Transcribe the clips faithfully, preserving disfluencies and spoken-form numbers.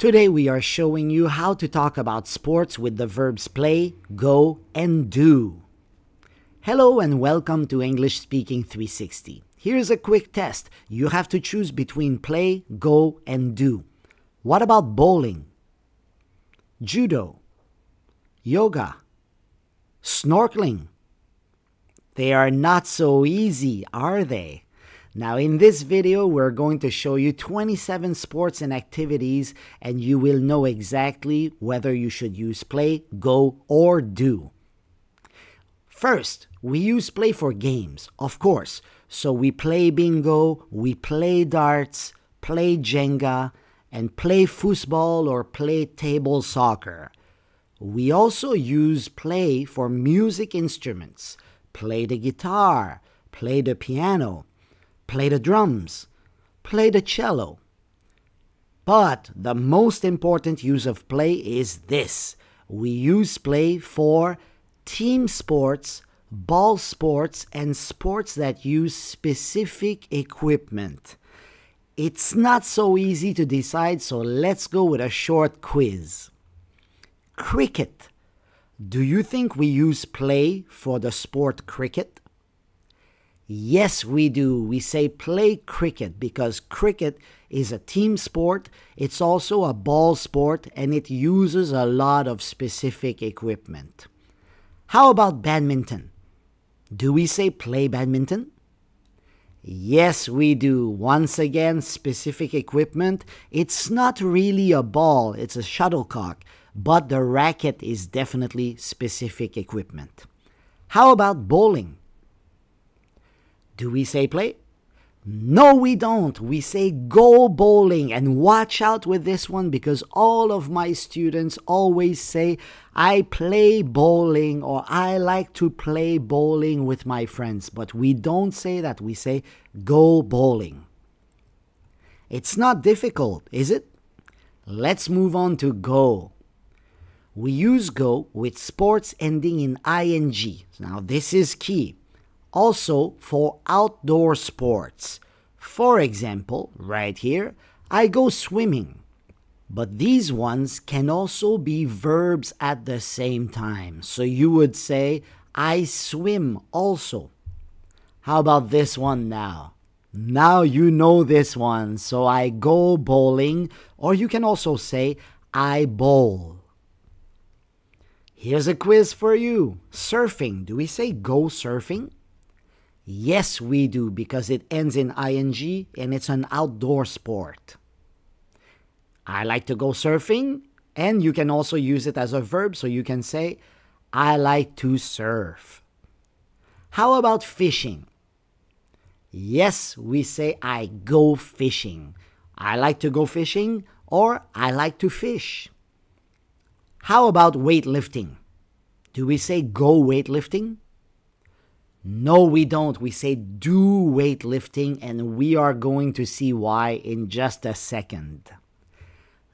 Today we are showing you how to talk about sports with the verbs play, go, and do. Hello and welcome to English Speaking three sixty. Here's a quick test. You have to choose between play, go, and do. What about bowling? Judo. Yoga. Snorkeling. They are not so easy, are they? Now in this video, we're going to show you twenty-seven sports and activities, and you will know exactly whether you should use play, go, or do. First, we use play for games, of course. So we play bingo, we play darts, play Jenga, and play foosball or play table soccer. We also use play for music instruments. Play the guitar, play the piano, play the drums, play the cello. But the most important use of play is this. We use play for team sports, ball sports, and sports that use specific equipment. It's not so easy to decide, so let's go with a short quiz. Cricket. Do you think we use play for the sport cricket? Yes, we do. We say play cricket because cricket is a team sport. It's also a ball sport and it uses a lot of specific equipment. How about badminton? Do we say play badminton? Yes, we do. Once again, specific equipment. It's not really a ball. It's a shuttlecock, but the racket is definitely specific equipment. How about bowling? Do we say play? No, we don't. We say go bowling. And watch out with this one because all of my students always say, I play bowling or I like to play bowling with my friends. But we don't say that. We say go bowling. It's not difficult, is it? Let's move on to go. We use go with sports ending in ing. Now, this is key. Also for outdoor sports. For example, right here, I go swimming. But these ones can also be verbs at the same time. So you would say, I swim also. How about this one now? Now you know this one. So I go bowling, or you can also say, I bowl. Here's a quiz for you. Surfing. Do we say go surfing? Yes, we do, because it ends in ing and it's an outdoor sport. I like to go surfing, and you can also use it as a verb, so you can say, I like to surf. How about fishing? Yes, we say, I go fishing. I like to go fishing, or I like to fish. How about weightlifting? Do we say go weightlifting? No, we don't. We say do weightlifting, and we are going to see why in just a second.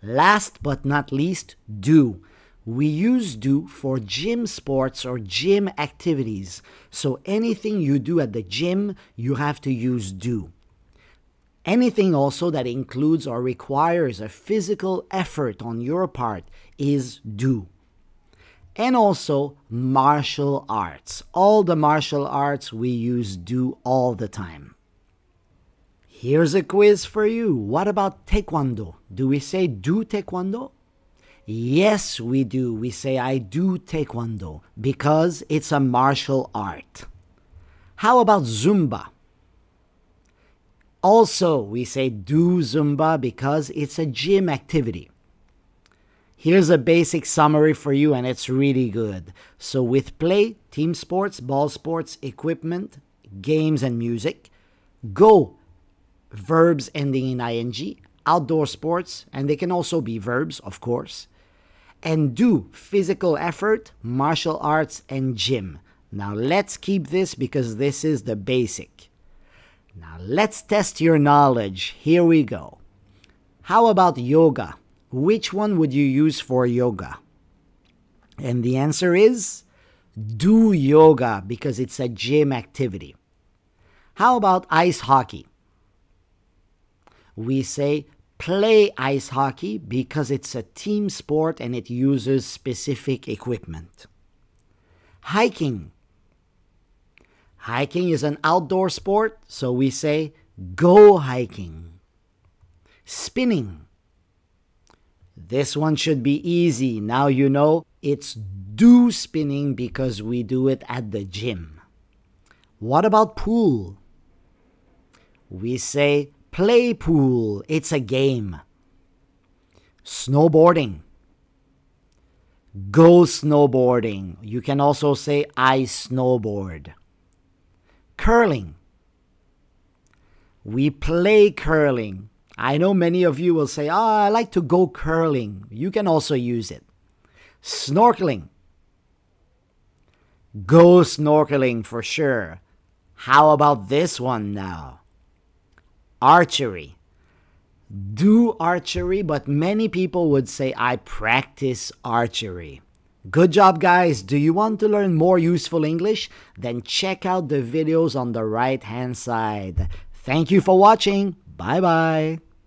Last but not least, do. We use do for gym sports or gym activities. So anything you do at the gym, you have to use do. Anything also that includes or requires a physical effort on your part is do. And also martial arts. All the martial arts we use do all the time. Here's a quiz for you. What about taekwondo? Do we say do taekwondo? Yes, we do. We say I do taekwondo because it's a martial art. How about Zumba? Also, we say do Zumba because it's a gym activity. Here's a basic summary for you, and it's really good. So with play, team sports, ball sports, equipment, games, and music. Go, verbs ending in ing, outdoor sports, and they can also be verbs, of course. And do, physical effort, martial arts, and gym. Now let's keep this because this is the basic. Now let's test your knowledge. Here we go. How about yoga? Which one would you use for yoga? And the answer is do yoga because it's a gym activity. How about ice hockey? We say play ice hockey because it's a team sport and it uses specific equipment. Hiking. Hiking is an outdoor sport, so we say go hiking. Spinning. This one should be easy. Now you know it's do spinning because we do it at the gym. What about pool? We say play pool. It's a game. Snowboarding. Go snowboarding. You can also say I snowboard. Curling. We play curling. I know many of you will say, oh, I like to go curling. You can also use it. Snorkeling. Go snorkeling for sure. How about this one now? Archery. Do archery, but many people would say, I practice archery. Good job, guys. Do you want to learn more useful English? Then check out the videos on the right-hand side. Thank you for watching. Bye-bye.